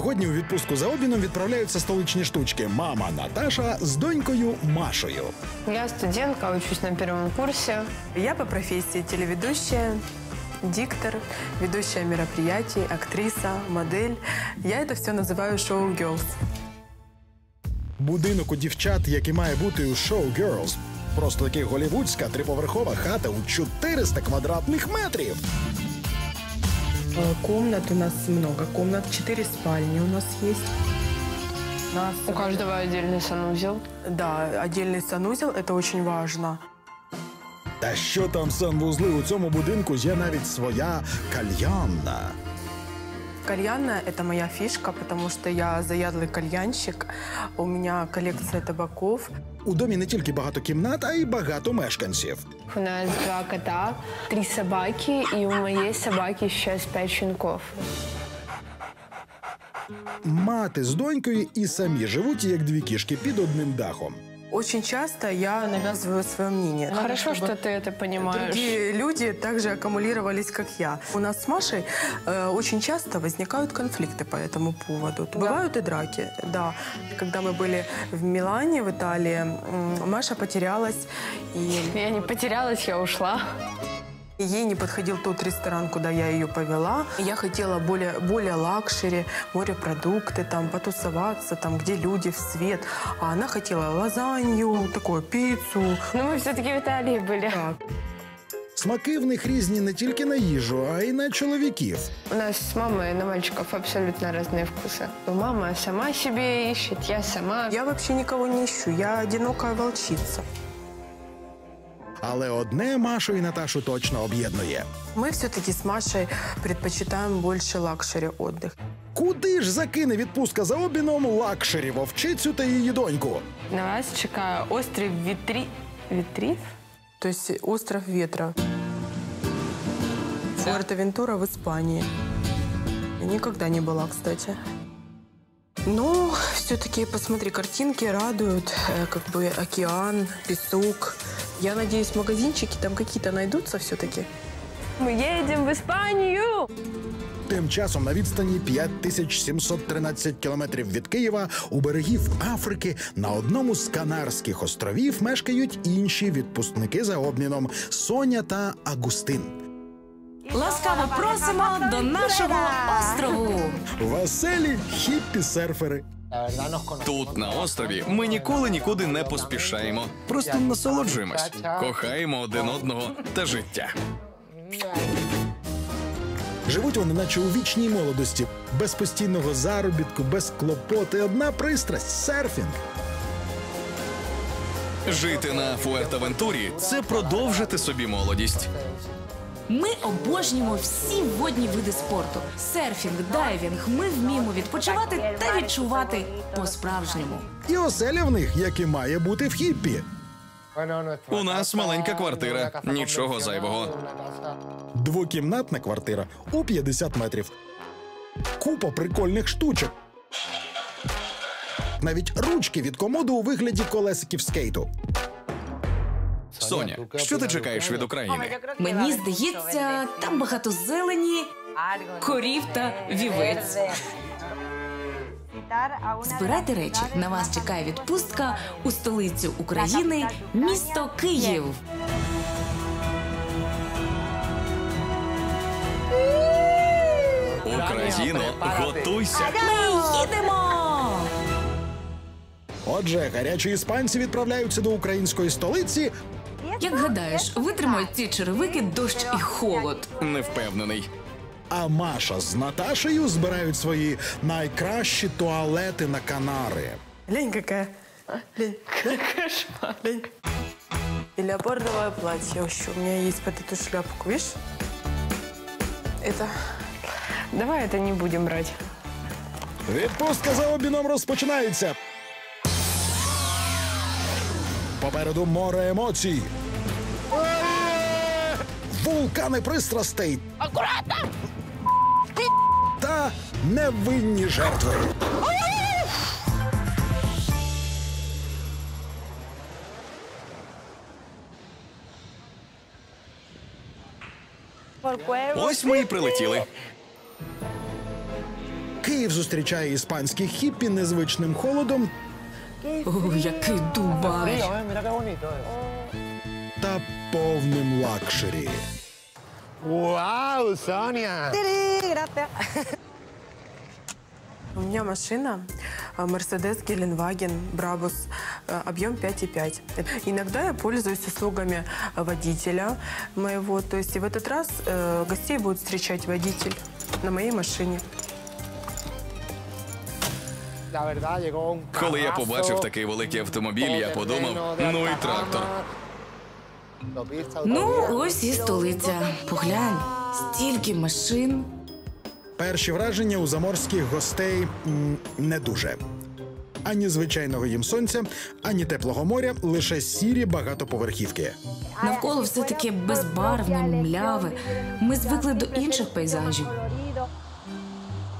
Сьогодні у відпустку за обміном відправляються столичні штучки мама Наташа з донькою Машею. Я студентка, учусь на первом курсе. Я по профессии телеведущая, диктор, ведущая мероприятий, актриса, модель. Я это все называю шоу-герлс. Будинок у дівчат, який має бути у шоу-герлс. Просто таки голівудська триповерхова хата у 400 квадратних метрів. Комнат у нас много, комнат 4 спальни у нас есть. У каждого отдельный санузел? Да, отдельный санузел, это очень важно. Та що там санвузли, у цьому будинку є навіть своя кальянна. Кальянная – это моя фишка, потому что я заядлый кальянщик, у меня коллекция табаков. У доме не только много комнат, а и много мешканцев. У нас 2 кота, 3 собаки, и у моей собаки сейчас 5 щенков. Мати с донькою и сами живут, как 2 кішки, под одним дахом. Очень часто я навязываю свое мнение. Хорошо, что ты это понимаешь. Другие люди также аккумулировались, как я. У нас с Машей очень часто возникают конфликты по этому поводу. Да. Бывают и драки, да. Когда мы были в Милане, в Италии, Маша потерялась. И... Я не потерялась, я ушла. Ей не подходил тот ресторан, куда я ее повела. Я хотела более лакшери, морепродукты, там, потусоваться, там, где люди в свет. А она хотела лазанью, такую пиццу. Но мы все-таки в Италии были. Так. Смаки в них різні не тільки на їжу, а й на чоловіків. У нас з мамою на мальчиків абсолютно різні вкуси. Мама сама себе ищет, я сама. Я вообще никого не ищу, я одинокая волчица. Але одне Машу и Наташу точно об'єднує. Мы все-таки с Машей предпочитаем больше лакшери отдых. Куди ж закине відпустка за обміном лакшері вовчицю та її доньку? На вас чекає острів Вітрів? Тобто остров ветра. Фуертевентура в Испании. Никогда не была, кстати. Но все-таки, посмотри, картинки радуют. Как бы океан, песок. Я надеюсь, магазинчики там какие-то найдутся все-таки. Мы едем в Испанию! Тим часом на відстані 5713 кілометрів від Києва у берегів Африки на одному з Канарських островів мешкають інші відпускники за обміном Соня та Агустин. Ласкаво просимо до нашого острову! Веселі хіппі-серфери. Тут, на острові, ми ніколи нікуди не поспішаємо. Просто насолоджуємось, кохаємо один одного та життя. Живуть вони наче у вічній молодості. Без постійного заробітку, без клопоти. Одна пристрасть – серфінг. Жити на Фуертевентурі – це продовжити собі молодість. Ми обожнюємо всі водні види спорту. Серфінг, дайвінг. Ми вміємо відпочивати та відчувати по-справжньому. І оселя в них, як і має бути в хіппі. У нас маленька квартира. Нічого зайвого. 2-кімнатна квартира у 50 метрів. Купа прикольних штучок. Навіть ручки від комоду у вигляді колесиків скейту. Соня, що ти чекаєш від України? Мені здається, там багато зелені, корів та вівець. Збирайте речі. На вас чекає відпустка у столицю України, місто Київ. Україно, готуйся! Ми їдемо! Отже, гарячі іспанці відправляються до української столиці. Як гадаєш, витримають ці черевики дощ і холод? Не впевнений. А Маша з Наташею збирають свої найкращі туалети на Канари. Лень какая. Лень. Кошмар. Лень. И леопардовое платье еще. У меня есть под эту шляпку, видишь? Это... Давай это не будем брать. Відпустка за обміном розпочинається. Попереду море емоцій. Вулкани пристрастей. Акуратно! Та невинні жертви. Ось ми і прилетіли. Київ зустрічає іспанські хіппі незвичним холодом. О, який Дубай! Та повним лакшері. Вау, Соня! У меня машина Мерседес, Геленваген, Брабус, объем 5,5. Иногда я пользуюсь услугами водителя моего. То есть и в этот раз гостей будет встречать водитель на моей машине. Коли я побачив такий великий автомобіль, я подумав, ну і трактор. Ну, ось і столиця. Поглянь, стільки машин. Перші враження у заморських гостей не дуже. Ані звичайного їм сонця, ані теплого моря, лише сірі багатоповерхівки. Навколо все таке безбарвне, мляве. Ми звикли до інших пейзажів.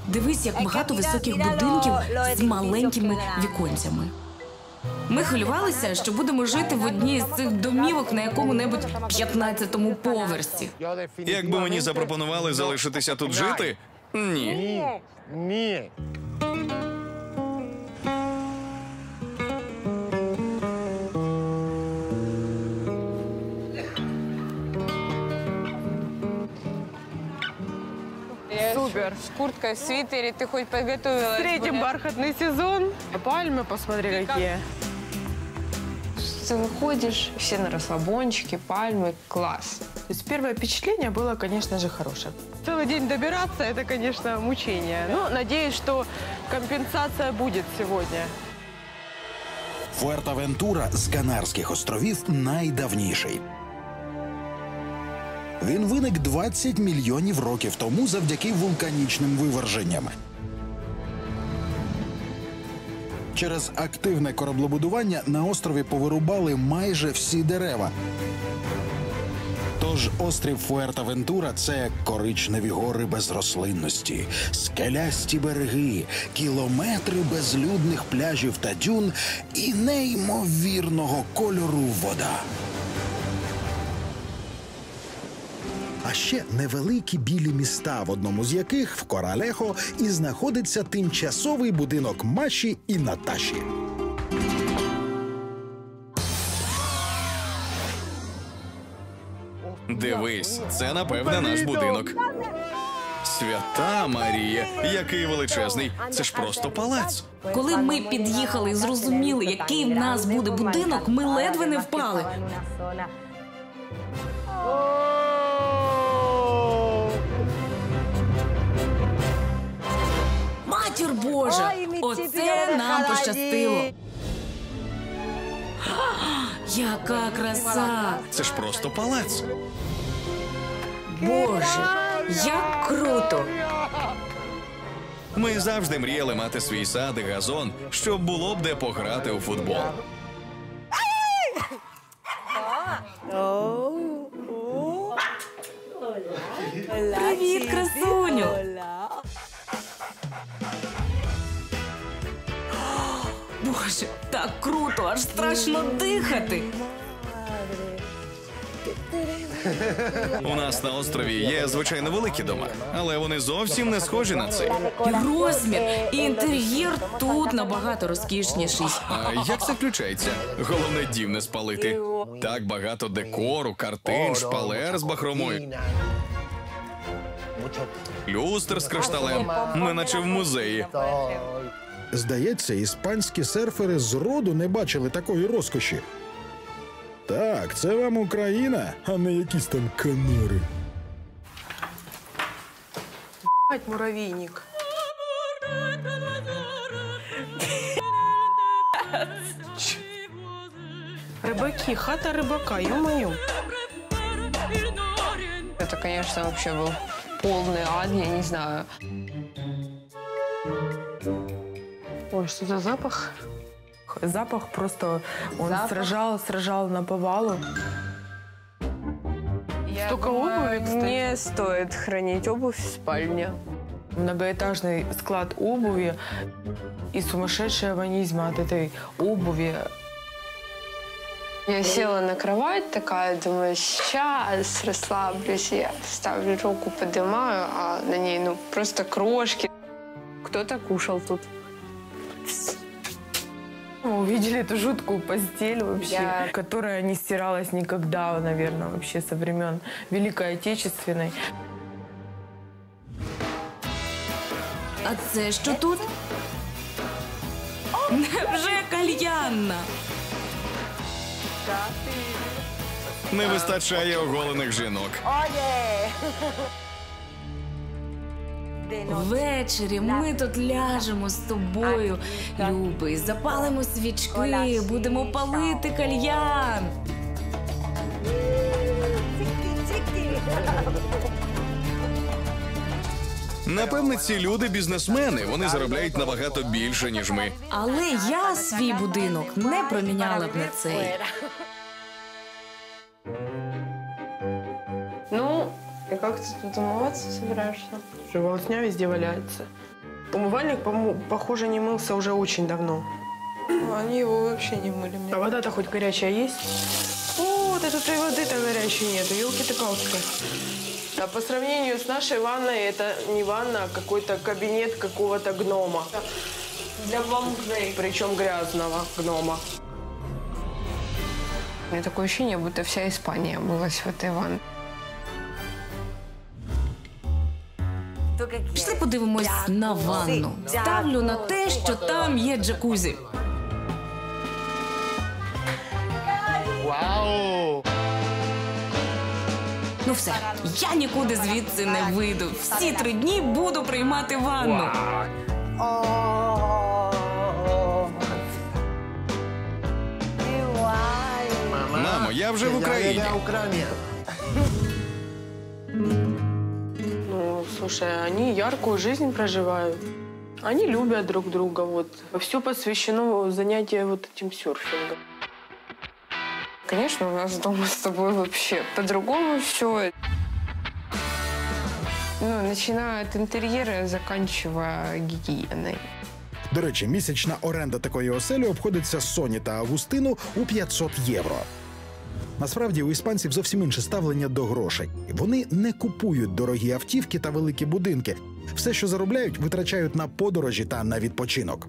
Дивись, як багато високих будинків з маленькими віконцями. Ми хвилювалися, що будемо жити в одній з цих домівок на якому-небудь 15-му поверсі. Якби мені запропонували залишитися тут жити, ні. Ні. Супер. В куртке, в свитере. Ты хоть подготовилась? Встретим бархатный сезон. Пальмы, посмотри, какие. Ты выходишь, все на расслабончике, пальмы. Класс. То есть первое впечатление было, конечно же, хорошее. Целый день добираться – это, конечно, мучение. Но надеюсь, что компенсация будет сегодня. Фуертевентура з Канарських островів найдавніший. Він виник 20 мільйонів років тому завдяки вулканічним виверженням. Через активне кораблебудування на острові повирубали майже всі дерева. Тож острів Фуертевентура – це коричневі гори без рослинності, скелясті береги, кілометри безлюдних пляжів та дюн і неймовірного кольору вода. А ще невеликі білі міста, в одному з яких, в Коралехо, і знаходиться тимчасовий будинок Маші і Наташі. Дивись, це, напевне, наш будинок. Свята Марія, який величезний. Це ж просто палац. Коли ми під'їхали і зрозуміли, який в нас буде будинок, ми ледве не впали. Матір Божа! Оце нам пощастило! Яка краса! Це ж просто палац! Боже, як круто! Ми завжди мріяли мати свій сад і газон, щоб було б де пограти у футбол. Привіт, красуню! Боже, так круто, аж страшно дихати. У нас на острові є, звичайно, великі дома, але вони зовсім не схожі на цей. Розмір і інтер'єр тут набагато розкішніший. А як це включається? Головне, дім не спалити. Так багато декору, картин, шпалер з бахромою. Люстр з кришталем, ми наче в музеї. Здається, іспанські серфери зроду не бачили такої розкоші. Так, це вам Україна, а не якісь там Канари. Б***ть, муравійник. Рибаки, хата рибака, ё-моё. Это, конечно, вообще был полный ад, я не знаю. Ой, что за запах? Запах просто, он сражал наповалу. Столько обуви, кстати. Не стоит хранить обувь в спальне. Многоэтажный склад обуви и сумасшедшая вонизма от этой обуви. Я села на кровать такая, думаю, сейчас расслаблюсь, я ставлю руку, поднимаю, а на ней, ну, просто крошки. кто-то кушал тут. Увидели эту жуткую постель вообще, которая не стиралась никогда, наверное, вообще со времен Великой Отечественной. А це що тут? Невже кальянна? Не вистачає оголених жінок. Ввечері ми тут ляжемо з тобою, любий, запалимо свічки, будемо палити кальян. Напевне, ці люди – бізнесмени, вони заробляють набагато більше, ніж ми. Але я свій будинок не проміняла б на цей. Ну, и как ты тут умываться собираешься? Волосня везде валяется. Умывальник, похоже, не мылся уже очень давно. Они его вообще не мыли. А вода-то хоть горячая есть? О, да тут и воды-то горячей нету, елки-то-палки. А по сравнению с нашей ванной, это не ванна, а какой-то кабинет какого-то гнома. Для бомжей. Причем грязного гнома. У меня такое ощущение, будто вся Испания мылась в этой ванне. Пішли подивимось на ванну. Ставлю на те, що там є джакузі. Вау! Ну все, я нікуди звідси не вийду. Всі 3 дні буду приймати ванну. Мамо, я вже в Україні. Слушай, они яркую жизнь проживают. Они любят друг друга. Вот. Все посвящено занятию вот этим серфингом. Конечно, у нас дома с тобой вообще по-другому все. Ну, начиная от интерьера, заканчивая гигиеной. До речі, місячна оренда такої оселі обходиться Соні та Августину у 500 євро. Насправді, у іспанців зовсім інше ставлення до грошей. Вони не купують дорогі автівки та великі будинки. Все, що заробляють, витрачають на подорожі та на відпочинок.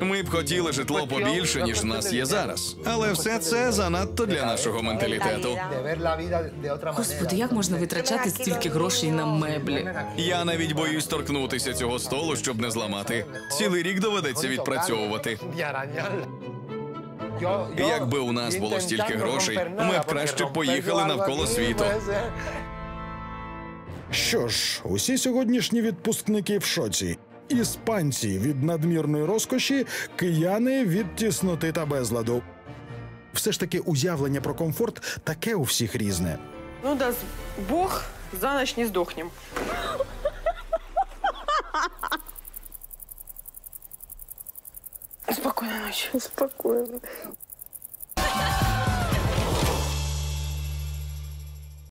Ми б хотіли житло побільше, ніж в нас є зараз. Але все це занадто для нашого менталітету. Господи, як можна витрачати стільки грошей на меблі? Я навіть боюсь торкнутися цього столу, щоб не зламати. Цілий рік доведеться відпрацьовувати. Якби у нас було стільки грошей, ми б краще поїхали навколо світу. Що ж, усі сьогоднішні відпускники в шоці. Іспанці від надмірної розкоші, кияни від тісноти та безладу. Все ж таки уявлення про комфорт таке у всіх різне. Ну дасть Бог, за ніч не здохнем. Спокойной ночи. Спокойно.